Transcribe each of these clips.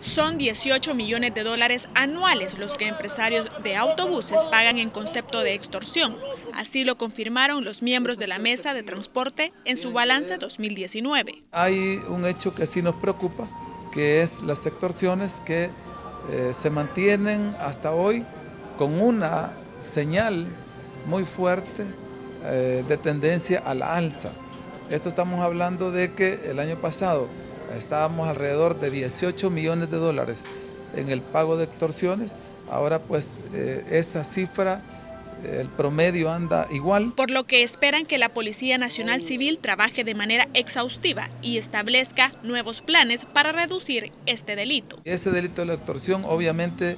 Son 18 millones de dólares anuales los que empresarios de autobuses pagan en concepto de extorsión. Así lo confirmaron los miembros de la Mesa de Transporte en su balance 2019. Hay un hecho que sí nos preocupa, que es las extorsiones que se mantienen hasta hoy con una señal muy fuerte de tendencia a la alza. Esto estamos hablando de que el año pasado estábamos alrededor de 18 millones de dólares en el pago de extorsiones, ahora pues esa cifra, el promedio anda igual. Por lo que esperan que la Policía Nacional Civil trabaje de manera exhaustiva y establezca nuevos planes para reducir este delito. Ese delito de la extorsión obviamente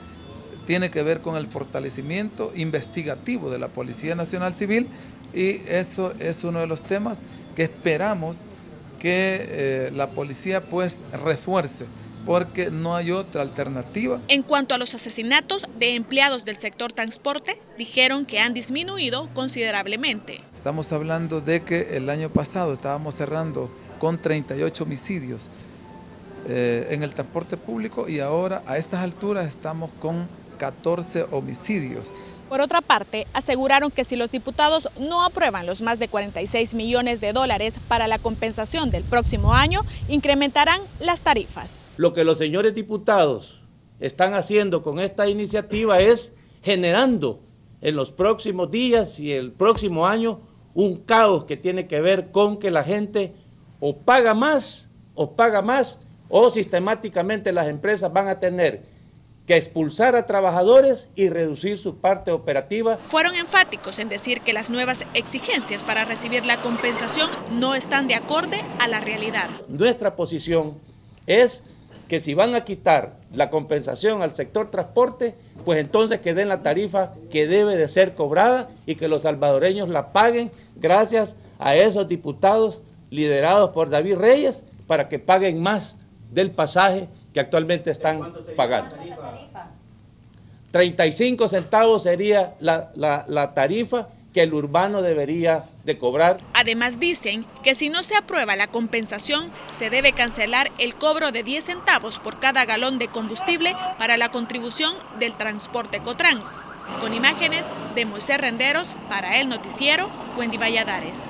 tiene que ver con el fortalecimiento investigativo de la Policía Nacional Civil y eso es uno de los temas que esperamos que la policía pues refuerce, porque no hay otra alternativa. En cuanto a los asesinatos de empleados del sector transporte, dijeron que han disminuido considerablemente. Estamos hablando de que el año pasado estábamos cerrando con 38 homicidios en el transporte público y ahora a estas alturas estamos con 14 homicidios. Por otra parte, aseguraron que si los diputados no aprueban los más de 46 millones de dólares para la compensación del próximo año, incrementarán las tarifas. Lo que los señores diputados están haciendo con esta iniciativa es generando en los próximos días y el próximo año un caos que tiene que ver con que la gente o paga más o sistemáticamente las empresas van a tener que expulsar a trabajadores y reducir su parte operativa. Fueron enfáticos en decir que las nuevas exigencias para recibir la compensación no están de acorde a la realidad. Nuestra posición es que si van a quitar la compensación al sector transporte, pues entonces que den la tarifa que debe de ser cobrada y que los salvadoreños la paguen gracias a esos diputados liderados por David Reyes para que paguen más del pasaje que actualmente están pagando. 35 centavos sería la tarifa que el urbano debería de cobrar. Además dicen que si no se aprueba la compensación, se debe cancelar el cobro de 10 centavos por cada galón de combustible para la contribución del transporte Cotrans. Con imágenes de Moisés Renderos para El Noticiero, Wendy Valladares.